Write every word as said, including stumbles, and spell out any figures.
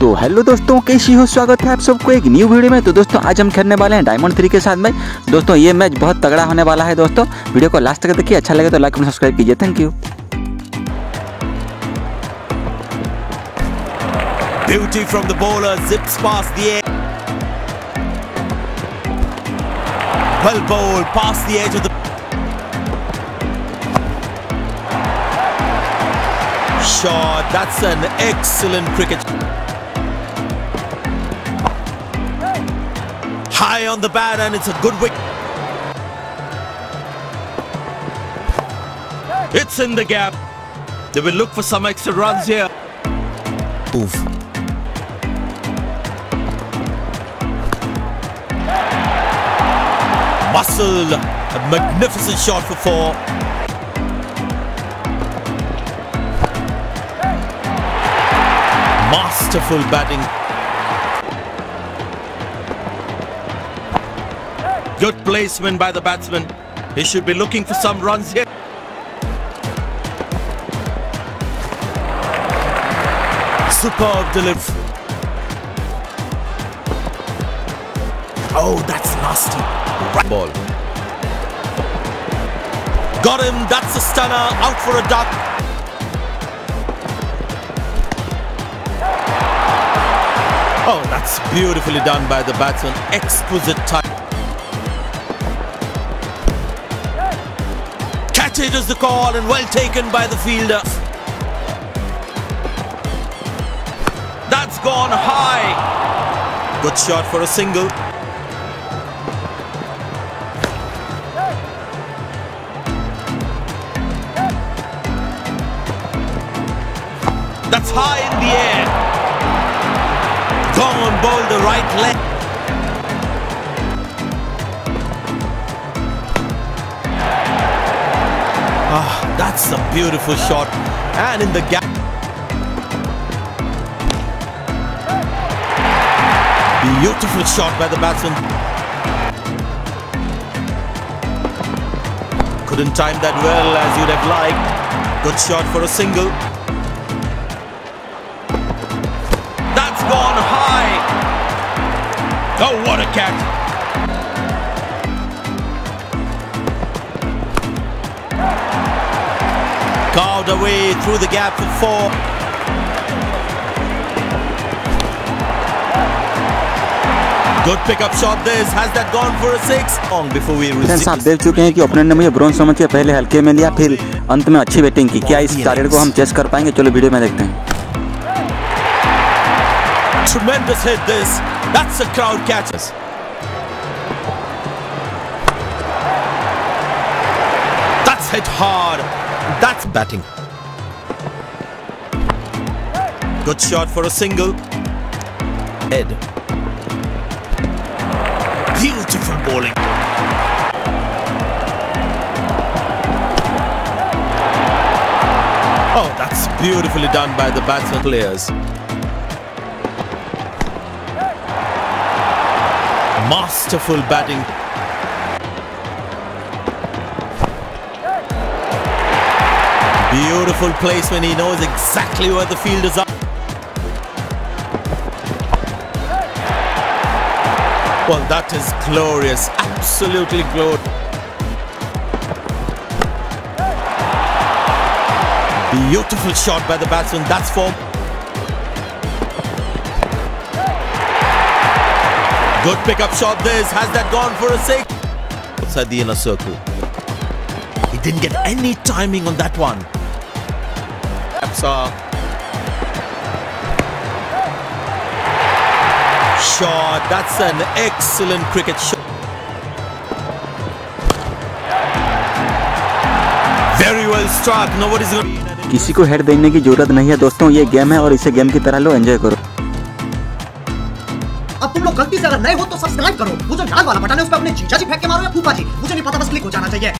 तो हेलो दोस्तों, कैसी हो? स्वागत है आप सबको एक न्यू वीडियो में। तो दोस्तों आज हम खेलने वाले हैं डायमंड थ्री के साथ में। दोस्तों ये मैच बहुत तगड़ा होने वाला है। दोस्तों वीडियो को लास्ट तक देखिए, अच्छा लगे तो लाइक और सब्सक्राइब कीजिए। Thank you. Beauty from the bowler zips past the edge. Well bowled past the edge of the. Shot. That's an excellent cricket. High on the bat and it's a good wicket. It's in the gap. They will look for some extra runs here. Move. Muscled. A magnificent shot for four. Masterful batting. Good placement by the batsman. He should be looking for some runs here. Superb delivery. Oh, that's nasty. Right ball. Got him. That's a stunner. Out for a duck. Oh, that's beautifully done by the batsman. Exquisite time. Catch it is the call and well taken by the fielder. That's gone high. Good shot for a single. That's high in the air. Gone, bowled the right leg. Ah, that's a beautiful shot. And in the gap. Beautiful shot by the batsman. Couldn't time that well as you'd have liked. Good shot for a single. That's gone high. Oh, what a catch. Carved away through the gap for four. Good pickup shot this. Has that gone for a six? Long before we receive. आप देख चुके हैं कि opener ने मुझे bronze समझ के पहले हल्के में लिया, फिर अंत में अच्छी बैटिंग की। क्या इस टारगेट को हम चेस कर पाएंगे? चलो वीडियो में देखते हैं। Tremendous hit this. That's a crowd catches. That's hit hard. That's batting. Good shot for a single. Head. Beautiful bowling. Oh, that's beautifully done by the batsman players. Masterful batting. Beautiful placement. He knows exactly where the field is up. Well, that is glorious. Absolutely glorious. Beautiful shot by the batsman. That's form. Good pickup shot this. Has that gone for a six? Outside the inner circle. He didn't get any timing on that one. Absa. Shot. That's an excellent cricket shot. Very well struck. Nobody's going. किसी को head देने की जरूरत नहीं है दोस्तों, ये game है और इसे गेम की तरह लो, एंजॉय करो। अब तुम लोग गलती से अगर नए हो तो सब्सक्राइब करो। वो जो लाल वाला बटन है उस पर अपने जीजा जी फेंक के मारो या फूफा जी, मुझे नहीं पता, बस क्लिक हो जाना चाहिए।